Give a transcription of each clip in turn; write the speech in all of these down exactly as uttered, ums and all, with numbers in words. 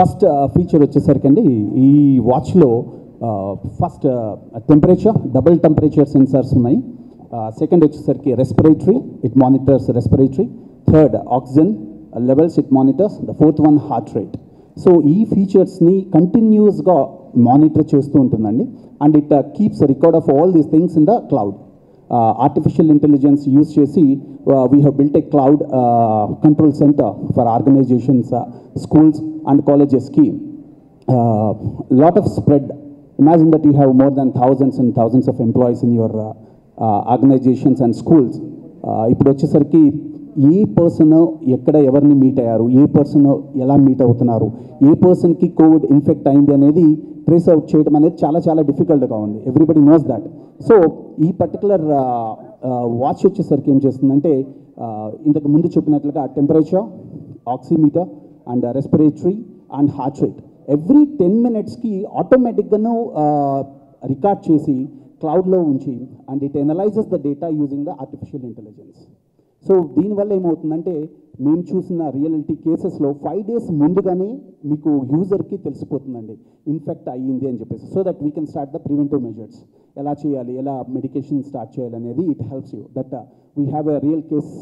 First feature వచ్చేసరికండి ఈ వాచ్లో first temperature double temperature sensors ఉన్నాయి. సెకండ్ వచ్చేసరికి respiratory, it monitors respiratory. Third oxygen levels, it monitors. The fourth one heart rate. So ఈ ఫీచర్స్ని కంటిన్యూస్గా మానిటర్ చేస్తూ ఉంటుందండి. And it keeps record of all these things in the cloud. Artificial intelligence use చేసి we have built a cloud control centre for organisations, schools and కాలేజెస్కి lot of spread. Imagine that you have more than thousands and thousands of employees in your uh, uh, organizations and schools. ఇప్పుడు వచ్చేసరికి ఏ person ఎక్కడ ఎవరిని meet అయ్యారు, ఏ person ఎలా meet అవుతున్నారు, ఏ పర్సన్కి Covid infect అయింది అనేది ట్రేస్ అవుట్ చేయడం అనేది చాలా చాలా డిఫికల్ట్గా ఉంది. Everybody knows that. సో ఈ పర్టికులర్ వాచ్ వచ్చేసరికి ఏం చేస్తుందంటే ఇంతకు ముందు చెప్పినట్లుగా temperature, oximeter and respiratory and heart rate every ten మినిట్స్కి ఆటోమేటిక్గాను రికార్డ్ చేసి క్లౌడ్లో ఉంచి and it analyses the data using the artificial intelligence. So దీనివల్ల ఏమవుతుందంటే మేము చూసిన రియలిటీ కేసెస్లో ఫైవ్ డేస్ ముందుగానే మీకు యూజర్కి తెలిసిపోతుందండి ఇన్ఫెక్ట్ అయ్యింది అని చెప్పేసి. So that we can start the preventive measures, ఎలా చేయాలి, ఎలా మెడికేషన్ స్టార్ట్ చేయాలి అనేది. It helps you that we have a real case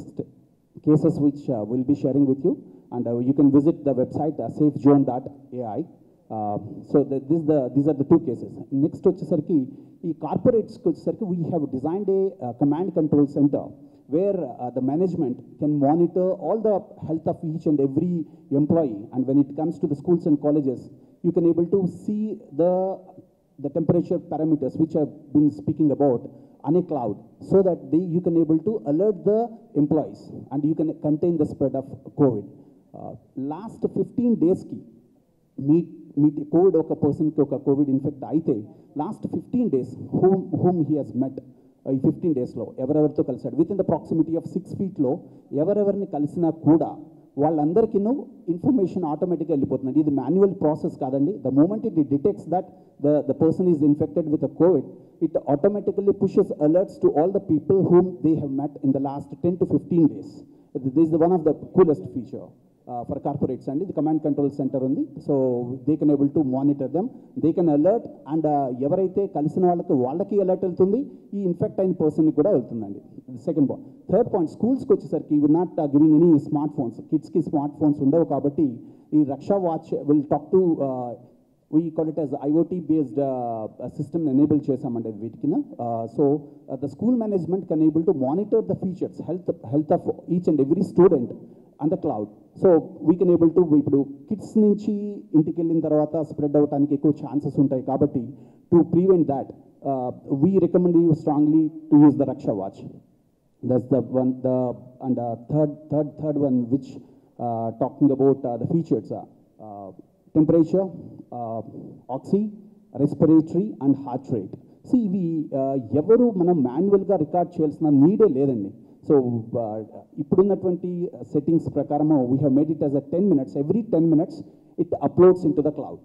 cases which will be sharing with you. And uh, you can visit the website uh, safe zone dot A I. Uh, so the, this the, these are the two cases. Next వచ్చేసరికి ఈ corporates వచ్చేసరికి we have designed a uh, command control center where uh, the management can monitor all the health of each and every employee. And when it comes to the schools and colleges, you can able to see the the temperature parameters which I've been speaking about on a cloud, so that they you can able to alert the employees and you can contain the spread of COVID. Last fifteen డేస్కి మీ మీ COVID ఒక పర్సన్కి ఒక COVID infect అయితే last fifteen days whom whom he has met, ఈ fifteen డేస్లో ఎవరెవరితో కలిసాడు, with in the proximity of six ఫీట్లో ఎవరెవరిని కలిసినా కూడా వాళ్ళందరికీనూ ఇన్ఫర్మేషన్ ఆటోమేటిక్గా వెళ్ళిపోతుందండి. ఇది మాన్యువల్ ప్రాసెస్ కాదండి. The moment it detects that the the person is infected with a COVID, it automatically pushes alerts to all the people whom they have met in the last ten to fifteen days. This is one of the coolest feature Uh, for corporates and the command control center undi, so they can able to monitor them, they can alert and evaraithe kalisina vallaki vallaki alert veltundi, ee infect ayin person ni kuda veltundandi. Second point, third point, schools ku vachesariki we are not uh, giving any smartphones, kids ki smartphones undavu kabatti ee Raksha Watch will talk to uh, we call it as I O T based uh, system enable chesamante veetikina. So uh, the school management can able to monitor the features health health of each and every student on the cloud. So we can able to ఇప్పుడు kids నుంచి ఇంటికి వెళ్ళిన తర్వాత spread అవ్వడానికి ఎక్కువ chances ఉంటాయి కాబట్టి to prevent that we recommend you strongly to use the Raksha watch. That's the one the and third third third one which talking about the features temperature, oxy, respiratory and heart rate. So ఇవి ఎవరు మనం మాన్యువల్గా record చేయాల్సిన నీడే లేదండి. So ఇప్పుడున్నటువంటి settings ప్రకారము we have made it as a ten minutes every ten minutes it uploads in to the cloud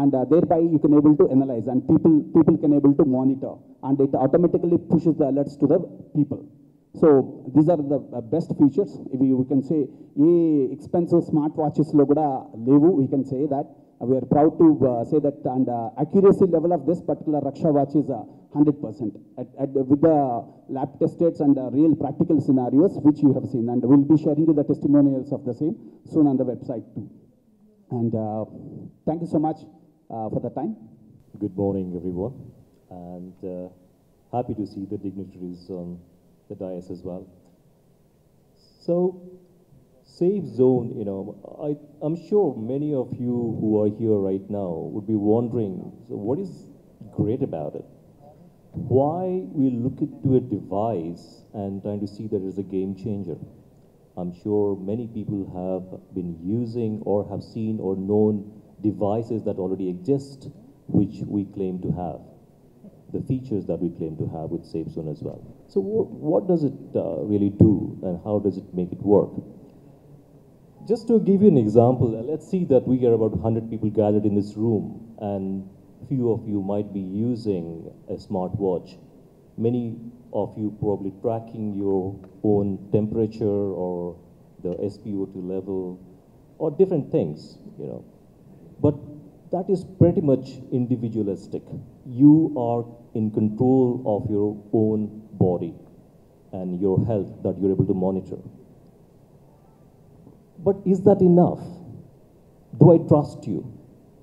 and there by you can able to analyse and people people can able to monitor and it automatically pushes the alerts to the people. So these are the best features. ఇవి we can say a expensive smart వాచెస్లో కూడా లేవు. We can say that we're proud to say that and accuracy level of this particular Raksha watch is one hundred percent at, at with the lab tested and the real practical scenarios which you have seen, and we'll be sharing you the testimonials of the same soon on the website too. And uh, thank you so much uh, for the time. Good morning everyone, and uh, happy to see the dignitaries on the dais as well. So Safe Zone, you know, I, I'm sure many of you who are here right now would be wondering, so what is great about it? Why we look into a device and trying to see that it's a game changer. I'm sure many people have been using or have seen or known devices that already exist, which we claim to have, the features that we claim to have with Safe Zone as well. So what, what does it uh, really do and how does it make it work? Just to give you an example, uh, let's see that we are about one hundred people gathered in this room, and few of you might be using a smartwatch. Many of you probably tracking your own temperature or the S P O two level or different things, you know. but that is pretty much individualistic. You are in control of your own body and your health that you're able to monitor. But is that enough? Do I trust you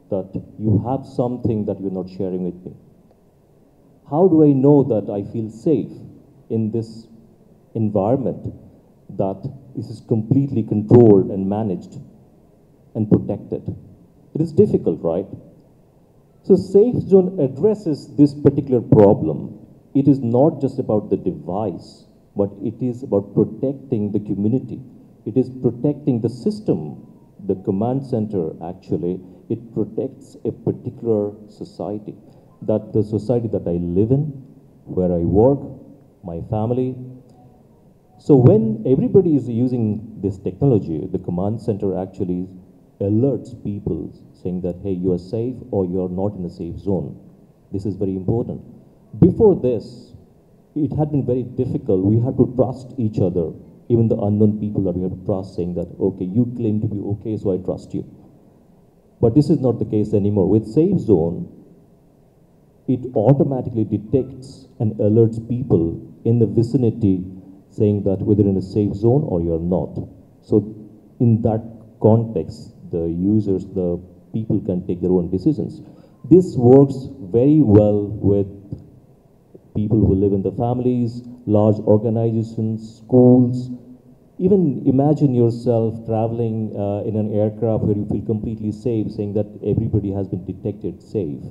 that you have something that you're not sharing with me? How do I know that I feel safe in this environment that this is completely controlled and managed and protected? It is difficult, right? So Safe Zone addresses this particular problem. It is not just about the device, but it is about protecting the community. It is protecting the system, the command center actually. It protects a particular society, that the society that I live in, where I work, my family. So when everybody is using this technology, the command center actually alerts people saying that, hey, you are safe or you are not in a safe zone. This is very important. Before this, it had been very difficult. We had to trust each other, even the unknown people that we have to trust, saying that, okay, you claim to be okay, so I trust you. But this is not the case anymore. With Safe Zone, it automatically detects and alerts people in the vicinity saying that whether in a safe zone or you're not. So in that context, the users, the people can take their own decisions. This works very well with people who live in the families, large organizations, schools. Even imagine yourself traveling uh, in an aircraft where you feel completely safe, saying that everybody has been detected safe.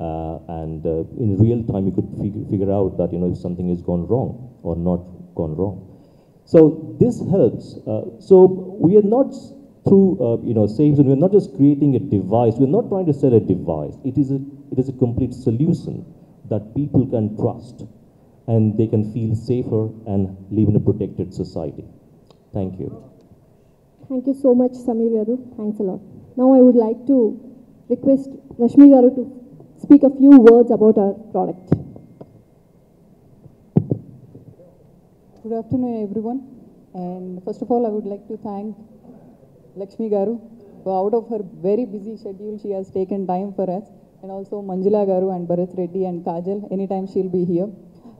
Uh, and uh, in real time, you could fig figure out that, you know, if something has gone wrong or not gone wrong. So this helps. Uh, so we are not through, uh, you know, Safe Zone, we're not just creating a device. We're not trying to sell a device. It is a, it is a complete solution that people can trust and they can feel safer and live in a protected society. Thank you. Thank you so much, Samir Yadu. Thanks a lot. Now I would like to request Rashmi Garu to speak a few words about our product. Good afternoon, everyone. And first of all, I would like to thank Lakshmi Garu, for out of her very busy schedule, she has taken time for us. And also Manjula Garu and Bharath Reddy and Kajal, anytime she'll be here.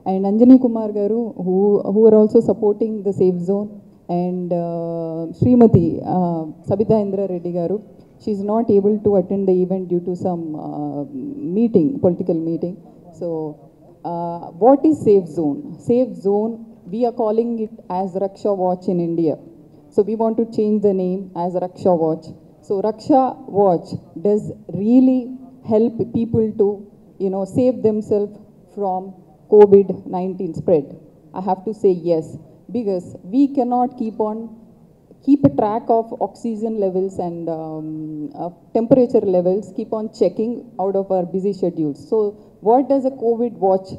And Anjani Kumar Garu, who, who are also supporting the Safe Zone. And uh, Srimati, uh, Savita Indra Reddy Garu, she's not able to attend the event due to some uh, meeting, political meeting. So, uh, what is Safe Zone? Safe Zone, we are calling it as Raksha Watch in India. So, we want to change the name as Raksha Watch. So, Raksha Watch does really help people to, you know, save themselves from COVID nineteen spread. I have to say yes, because we cannot keep on, keep a track of oxygen levels and um, uh, temperature levels, keep on checking out of our busy schedules. So what does a COVID watch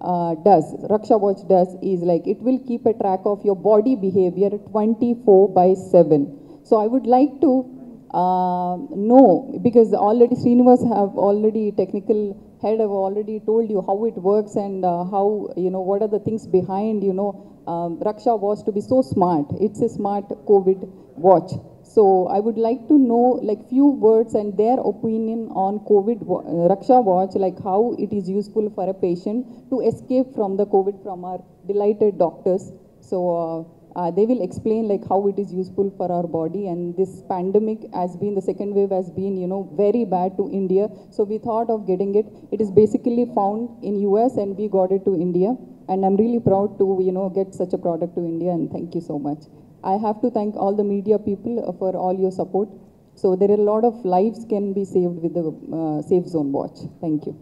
uh, does, Raksha Watch does is like, it will keep a track of your body behavior twenty-four by seven. So I would like to uh, know, because already Srinivas have already technical, I've already told you how it works and uh, how, you know, what are the things behind, you know, um, Raksha was to be so smart. It's a smart COVID watch. So I would like to know, like, few words and their opinion on COVID uh, Raksha Watch, like how it is useful for a patient to escape from the COVID from our delighted doctors. So uh, uh, they will explain, like, how it is useful for our body. And this pandemic has been, the second wave has been, you know, very bad to India. So we thought of getting it. It is basically found in U S and we got it to India. And I'm really proud to, you know, get such a product to India. And thank you so much. I have to thank all the media people for all your support. So there are a lot of lives can be saved with the uh, Safe Zone watch. Thank you.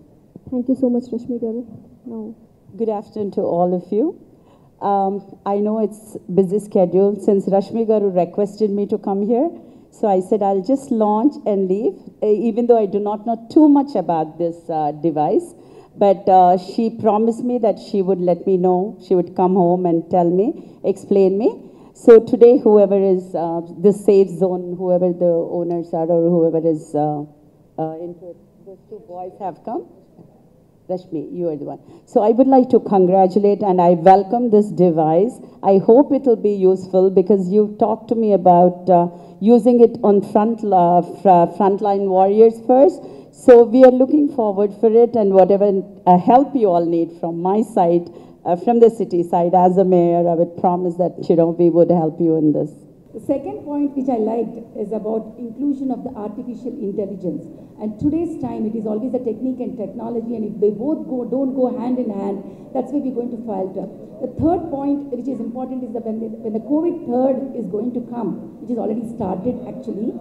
Thank you so much, Rashmi Garu. No. Good afternoon to all of you. Um, I know it's busy schedule since Rashmi Garu requested me to come here. So I said, I'll just launch and leave, even though I do not know too much about this uh, device. But uh, she promised me that she would let me know. She would come home and tell me, explain me. So today, whoever is uh, the Safe Zone, whoever the owners are or whoever is uh, uh, into it, those two boys have come. Rashmi, you are the one. So I would like to congratulate and I welcome this device. I hope it will be useful because you talked to me about uh, using it on front, uh, frontline warriors first. So we are looking forward for it, and whatever uh, help you all need from my side, uh, from the city side, as a mayor, I would promise that, you know, we would help you in this. The second point which I liked is about inclusion of the artificial intelligence. And today's time, it is always a technique and technology, and if they both go, don't go hand in hand, that's where we're going to falter. The third point which is important is that when, the, when the COVID third is going to come, which is already started actually,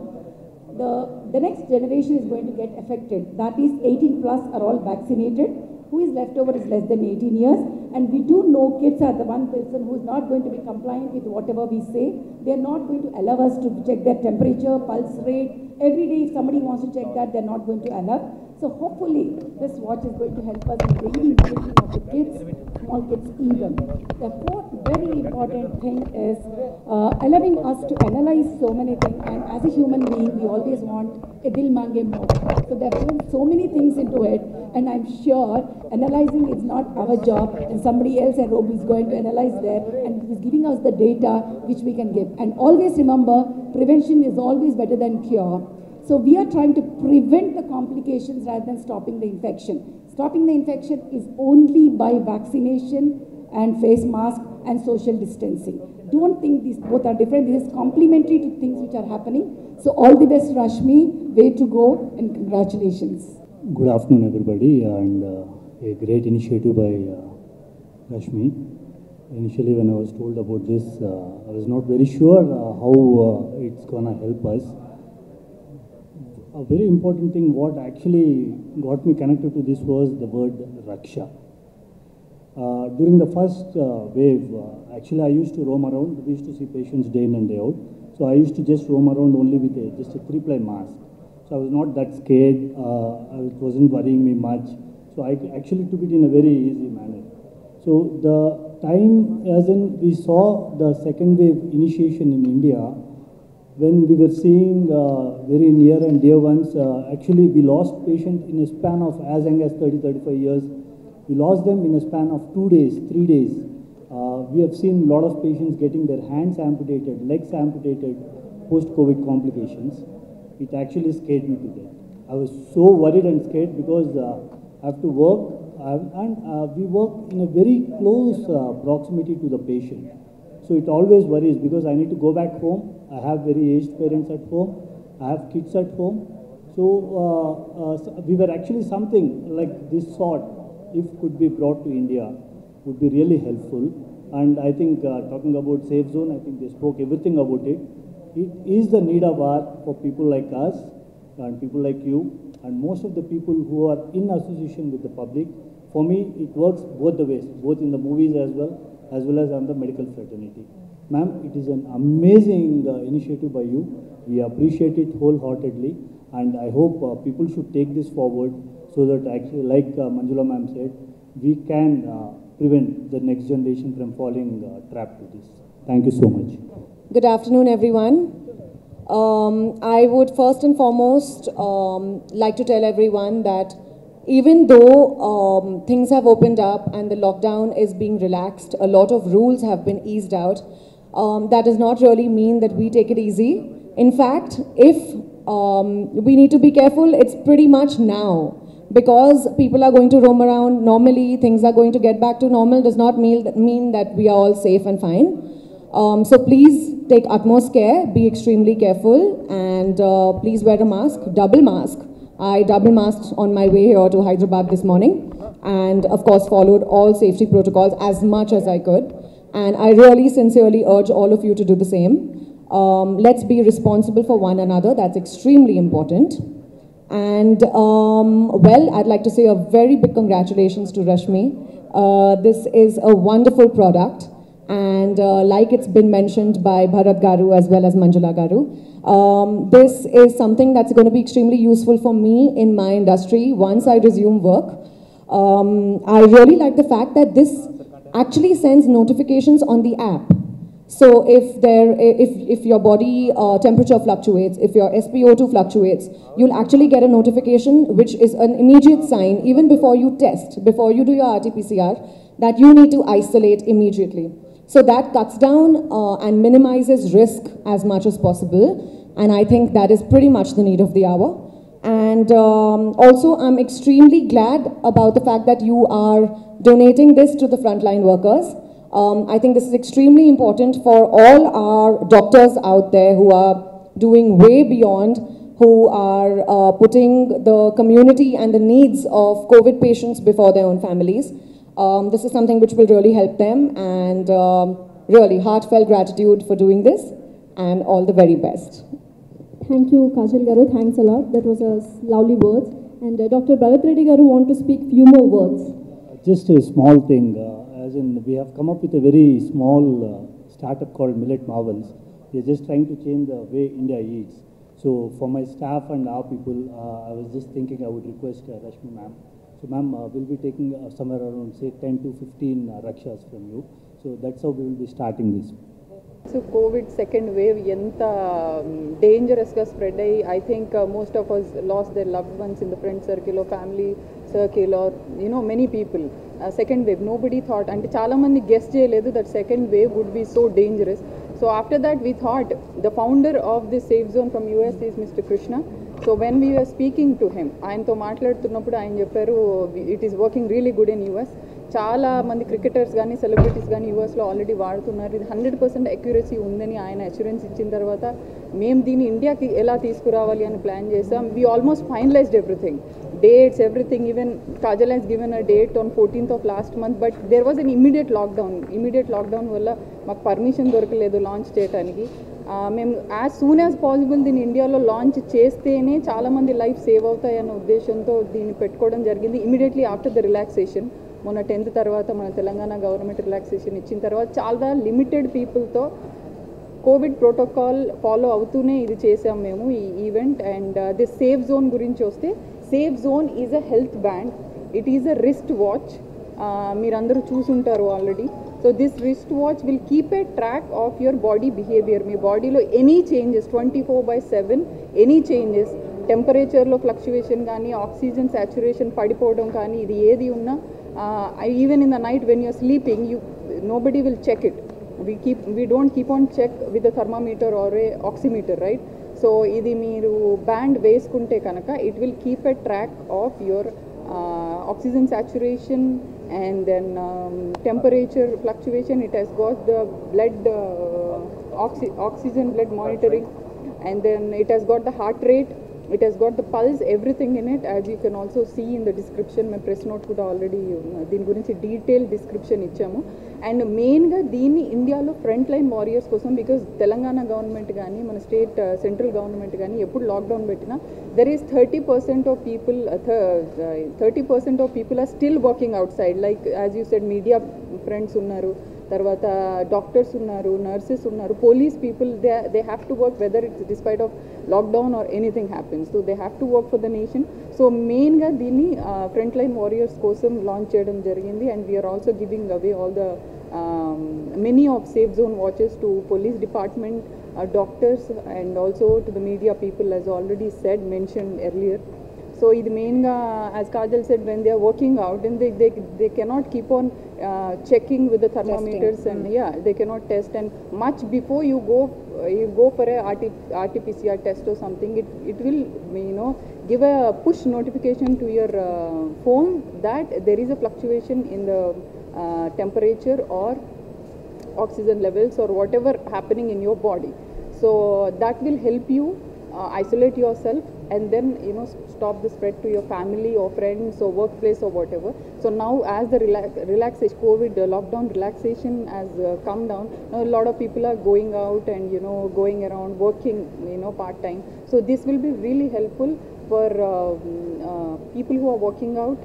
the, the next generation is going to get affected. That is, eighteen plus are all vaccinated. Who is left over is less than eighteen years, and we do know kids are the one person who is not going to be compliant with whatever we say. They are not going to allow us to check their temperature, pulse rate. Every day if somebody wants to check that, they are not going to allow. So hopefully this watch is going to help us in bringing inclusion of the kids, small kids even. The fourth very important thing is uh, allowing us to analyze so many things, and as a human being we always want a dil mange more. So they have given so many things into it, and I'm sure analyzing is not our job, and somebody else at Robi is going to analyze there, and he's giving us the data which we can give. And always remember, prevention is always better than cure. So we are trying to prevent the complications rather than stopping the infection. Stopping the infection is only by vaccination and face mask and social distancing. Don't think these both are different. This is complementary to things which are happening. So all the best, Rashmi, way to go, and congratulations. Good afternoon, everybody, and uh, a great initiative by uh, Rashmi. Initially, when I was told about this, uh, I was not very sure uh, how uh, it's going to help us. A very important thing what actually got me connected to this was the word Raksha. Uh, during the first uh, wave, uh, actually I used to roam around. We used to see patients day in and day out. So I used to just roam around only with a, just a three-ply mask. I was not that scared, uh, it wasn't worrying me much. So I actually took it in a very easy manner. So the time as in we saw the second wave initiation in India, when we were seeing uh, very near and dear ones, uh, actually we lost patients in a span of as young as thirty to thirty-five years. We lost them in a span of two days, three days. Uh, we have seen a lot of patients getting their hands amputated, legs amputated, post-COVID complications. It actually scared me to death. I was so worried and scared because uh, I have to work have, and uh, we work in a very close uh, proximity to the patient. So it always worries because I need to go back home. I have very aged parents at home. I have kids at home. So uh, uh, we were actually something like this sort, if could be brought to India, would be really helpful. And I think uh, talking about Safe Zone, I think they spoke everything about it. It is the need of our for people like us and people like you and most of the people who are in association with the public. For me, it works both the ways, both in the movies as well, as well as on the medical fraternity. Ma'am, it is an amazing uh, initiative by you. We appreciate it wholeheartedly, and I hope uh, people should take this forward so that actually, like uh, Manjula ma'am said, we can uh, prevent the next generation from falling uh, trapped to this. Thank you so much. Good afternoon, everyone. Um, I would first and foremost um, like to tell everyone that even though um, things have opened up and the lockdown is being relaxed, a lot of rules have been eased out, um, that does not really mean that we take it easy. In fact, if um, we need to be careful, it's pretty much now. Because people are going to roam around normally, things are going to get back to normal, does not mean that we are all safe and fine. Um, so please take utmost care, be extremely careful, and uh, please wear a mask, double mask. I double masked on my way here to Hyderabad this morning, and of course followed all safety protocols as much as I could. And I really sincerely urge all of you to do the same. Um, let's be responsible for one another, that's extremely important. And um, well, I'd like to say a very big congratulations to Rashmi. Uh, this is a wonderful product. And uh, like it's been mentioned by Bharath Garu as well as Manjula Garu, um, this is something that's going to be extremely useful for me in my industry once I resume work. Um, I really like the fact that this actually sends notifications on the app. So if there, if if your body uh, temperature fluctuates, if your S P O two fluctuates, you'll actually get a notification, which is an immediate sign, even before you test, before you do your R T P C R, that you need to isolate immediately. So that cuts down uh, and minimizes risk as much as possible, and I think that is pretty much the need of the hour. And um, also, I'm extremely glad about the fact that you are donating this to the frontline workers. Um, I think this is extremely important for all our doctors out there who are doing way beyond, who are uh, putting the community and the needs of COVID patients before their own families. Um, this is something which will really help them, and um, really heartfelt gratitude for doing this, and all the very best. Thank you, Kajal Garu. Thanks a lot. That was a lovely words. And uh, Doctor Bharath Reddy Garu want to speak few more words. Just a small thing. Uh, And we have come up with a very small uh, startup called Millet Marvels. We are just trying to change the way India eats. So for my staff and our people, uh, I was just thinking I would request uh, Rashmi ma'am. So ma'am, uh, we'll be taking uh, somewhere around say ten to fifteen uh, rakshas from you. So that's how we will be starting this. So COVID second wave, yanta dangerous ka spread hai. I think uh, most of us lost their loved ones in the friend circle or family circle, or you know, many people. Uh, second wave, nobody thought, and chala mandi guess cheyaledu that second wave would be so dangerous. So after that we thought, the founder of this Safe Zone from U S is Mister Krishna. So when we were speaking to him, ayantho maatladutunnappudu ayan chepparu, it is working really good in U S. Chala mandi cricketers gaani celebrities gaani U S lo already vaartunnaru, idi one hundred percent accuracy undani ayana assurance ichin tarvata mem deeni India ki ela teeskuravali ani plan chesam. We almost finalized everything, dates, everything. Even Kajal has given a date on fourteenth of last month, but there was an immediate lockdown. Immediate lockdown valla maaku permission dorkaledu launch cheyadaniki. Mem as soon as possible din India lo launch chestene chaala mandi life save avutayi anna uddeshamtho deenni pettukodam jarigindi immediately after the relaxation. Mona tenth tarvata mana Telangana government relaxation ichin tarvata chaala limited people tho Covid protocol follow అవుతూనే ఇది చేసాం మేము ఈ event. And the safe zone గురించి వస్తే, safe zone is a health band, it is a wrist watch. మీరందరూ చూసుంటారు already. So this wrist watch will keep a track of your body behaviour. మీ బాడీలో any changes twenty four by seven any changes, టెంపరేచర్లో fluctuation కానీ, oxygen saturation పడిపోవడం కానీ, ఇది ఏది ఉన్నా, even in the night when you're sleeping, you nobody will check it. we keep we don't keep on check with a thermometer or a oximeter, right? So idi meeru band veskunte kanaka, it will keep a track of your uh, oxygen saturation and then um, temperature fluctuation. It has got the blood uh, oxy oxygen blood monitoring, and then it has got the heart rate, it has got the pulse, everything in it, as you can also see in the description. My press note kuda already din gurinchi detailed description ichamu. And main ga deenni India lo front line warriors kosam, because Telangana government gaani mana state uh, central government gaani eppudu lockdown pettina, there is thirty percent of people uh, thirty percent of people are still working outside, like as you said, media friends unnaru, tarvata doctors unnaru, nurses unnaru, police people, they they have to work whether it's despite of lockdown or anything happens. So they have to work for the nation. So main ga dini uh, frontline warriors kosam launch cheyadam jarigindi. And we are also giving away all the um, many of Safe Zone watches to police department, uh, doctors, and also to the media people, as already said mentioned earlier. So id main ga, as Kajal said, when they are working out, and they they, they cannot keep on uh, checking with the thermometers. Testing. And mm. yeah, they cannot test, and much before you go uh, you go for a R T P C R test or something, it it will, you know, give a push notification to your uh, phone that there is a fluctuation in the uh, temperature or oxygen levels or whatever happening in your body. So that will help you uh, isolate yourself, and then, you know, stop the spread to your family or friends or workplace or whatever. So now, as the relax relaxation COVID uh, lockdown relaxation has uh, come down, now a lot of people are going out and, you know, going around working, you know, part time. So this will be really helpful for uh, uh, people who are working out,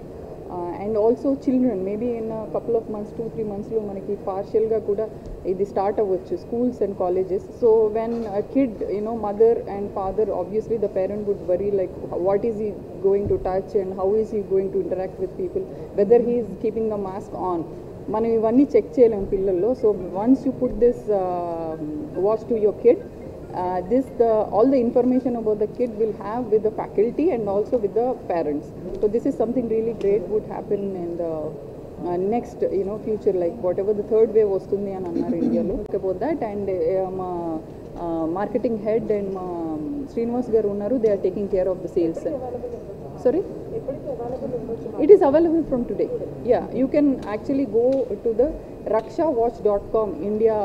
uh, and also children. Maybe in a couple of months, two three months lo manaki partial ga kuda idi start avvachu, schools and colleges. So when a kid, you know, mother and father, obviously the parent would worry, like what is he going to touch and how is he going to interact with people, whether he is keeping the mask on. మనం ఇవన్నీ check చేయలేం పిల్లల్లో. So once you put this watch to your kid, this the all the information about the kid will have with the faculty and also with the parents. So this is something really great would happen in the next you know future, like what ever the third wave వస్తుంది అని అన్నారు ఇండియాలో. About that and మా marketing head and మా శ్రీనివాస్ గారు ఉన్నారు, they are taking care of the sales. Sorry, it is available from today. Yeah, you can actually go to the raksha watch dot com India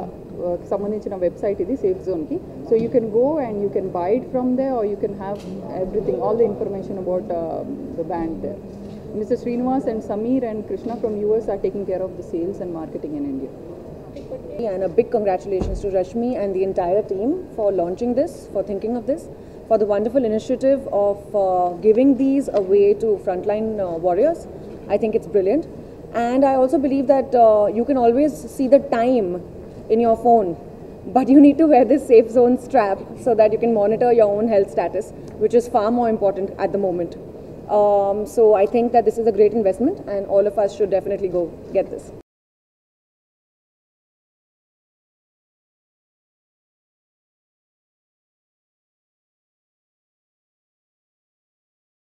సంబంధించిన website ఇది safe జోన్కి. So you can go and you can buy it from they are you can have everything all the information about the band they. Mister Srinivas and Sameer and Krishna from US are taking care of the sales and marketing in India. And a big congratulations to Rashmi and the entire team for launching this, for thinking of this, for the wonderful initiative of uh, giving these away to frontline uh, warriors. I think it's brilliant, and I also believe that uh, you can always see the time in your phone, but you need to wear this safe zone strap so that you can monitor your own health status, which is far more important at the moment. Um, so I think that this is a great investment and all of us should definitely go get this.